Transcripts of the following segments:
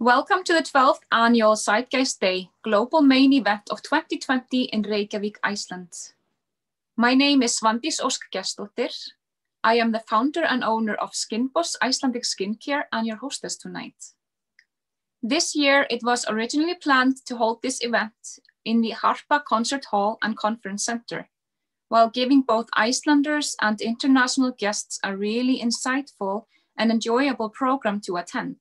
Welcome to the 12th annual Zeitgeist Day, global main event of 2020 in Reykjavik, Iceland. My name is Svandís Ósk Gestsdóttir. I am the founder and owner of Skinboss Icelandic Skincare and your hostess tonight. This year, it was originally planned to hold this event in the Harpa Concert Hall and Conference Center, while giving both Icelanders and international guests a really insightful and enjoyable program to attend.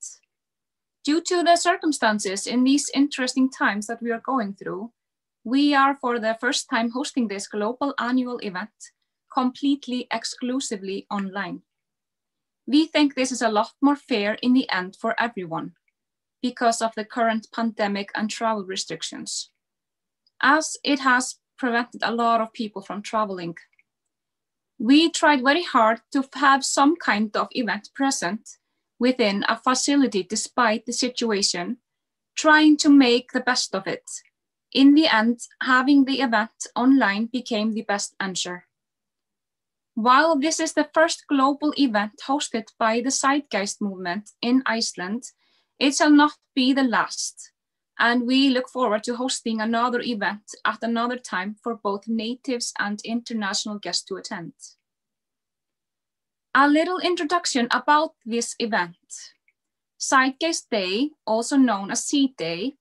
Due to the circumstances in these interesting times that we are going through, we are for the first time hosting this global annual event completely exclusively online. We think this is a lot more fair in the end for everyone because of the current pandemic and travel restrictions, as it has prevented a lot of people from traveling. We tried very hard to have some kind of event present within a facility despite the situation, trying to make the best of it. In the end, having the event online became the best answer. While this is the first global event hosted by the Zeitgeist Movement in Iceland, it shall not be the last, and we look forward to hosting another event at another time for both natives and international guests to attend. A little introduction about this event. Zeitgeist Day, also known as Z-Day,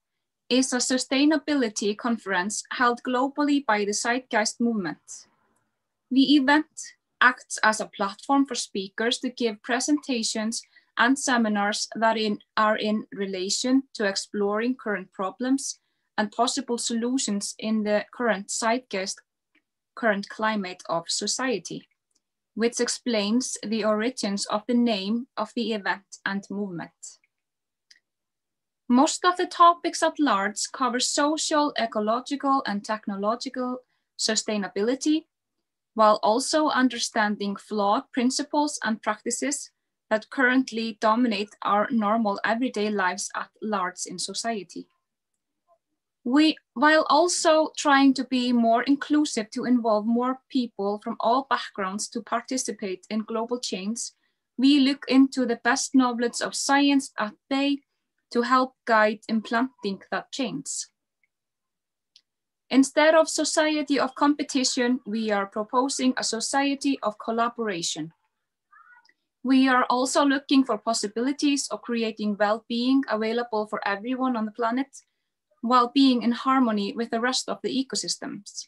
is a sustainability conference held globally by the Zeitgeist Movement. The event acts as a platform for speakers to give presentations and seminars that are in relation to exploring current problems and possible solutions in the current Zeitgeist, current climate of society, which explains the origins of the name of the event and movement. Most of the topics at large cover social, ecological, and technological sustainability, while also understanding flawed principles and practices that currently dominate our normal everyday lives at large in society. While also trying to be more inclusive to involve more people from all backgrounds to participate in global change, we look into the best knowledge of science at bay to help guide implementing that change. Instead of society of competition, we are proposing a society of collaboration. We are also looking for possibilities of creating well-being available for everyone on the planet, while being in harmony with the rest of the ecosystems.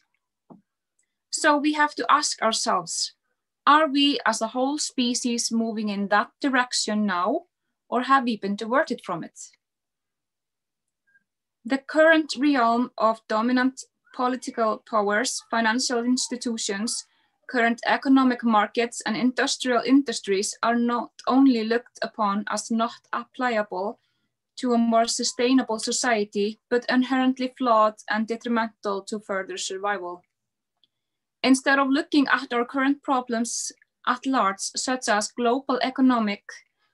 So we have to ask ourselves, are we as a whole species moving in that direction now, or have we been diverted from it? The current realm of dominant political powers, financial institutions, current economic markets, and industrial industries are not only looked upon as not applicable to a more sustainable society, but inherently flawed and detrimental to further survival. Instead of looking at our current problems at large, such as global economic,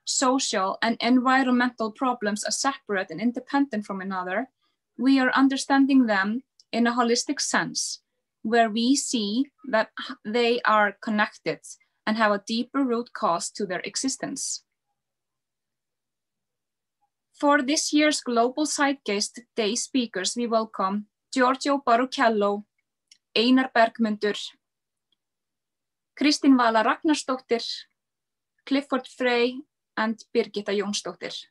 social, and environmental problems as separate and independent from another, we are understanding them in a holistic sense, where we see that they are connected and have a deeper root cause to their existence. For this year's Global Zeitgeist Day speakers, we welcome Giorgio Baruchello, Einar Bergmundur, Kristín Vala Ragnarsdóttir, Clifford Frey, and Birgitta Jónsdóttir.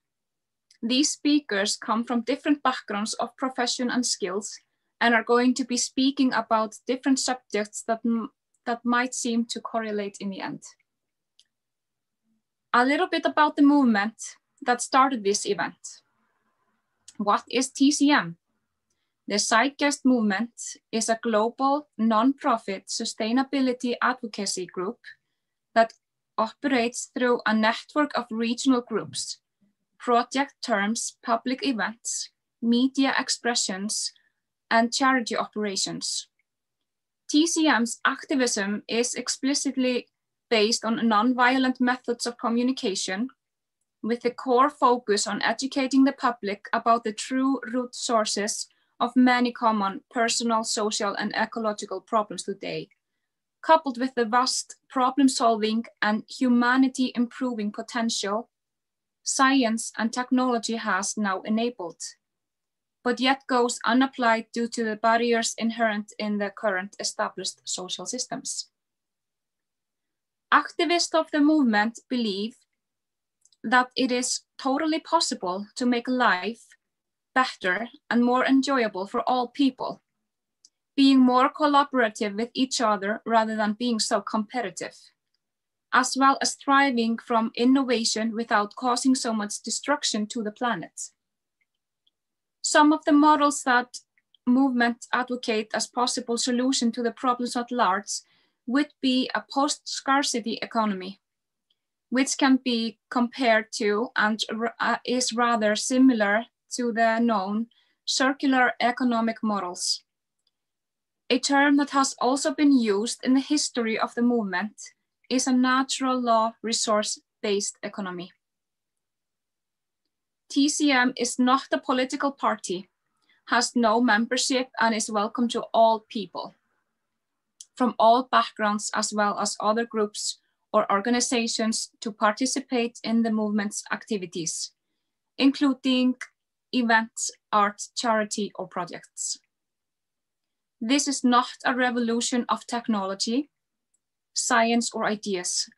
These speakers come from different backgrounds of profession and skills and are going to be speaking about different subjects that might seem to correlate in the end. A little bit about the movement that started this event. What is TCM? The Zeitgeist Movement is a global non-profit sustainability advocacy group that operates through a network of regional groups, project terms, public events, media expressions, and charity operations. TCM's activism is explicitly based on non-violent methods of communication, with the core focus on educating the public about the true root sources of many common personal, social, and ecological problems today, coupled with the vast problem-solving and humanity-improving potential science and technology has now enabled, but yet goes unapplied due to the barriers inherent in the current established social systems. Activists of the movement believe that it is totally possible to make life better and more enjoyable for all people, being more collaborative with each other rather than being so competitive, as well as thriving from innovation without causing so much destruction to the planet. Some of the models that movement advocate as possible solution to the problems at large would be a post-scarcity economy, which can be compared to and is rather similar to the known circular economic models, a term that has also been used in the history of the movement, is a natural law resource-based economy. TCM is not a political party, has no membership, and is welcome to all people from all backgrounds as well as other groups or organizations to participate in the movement's activities, including events, art, charity, or projects. This is not a revolution of technology, science, or ideas.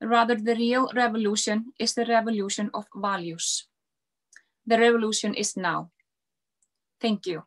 Rather, the real revolution is the revolution of values. The revolution is now. Thank you.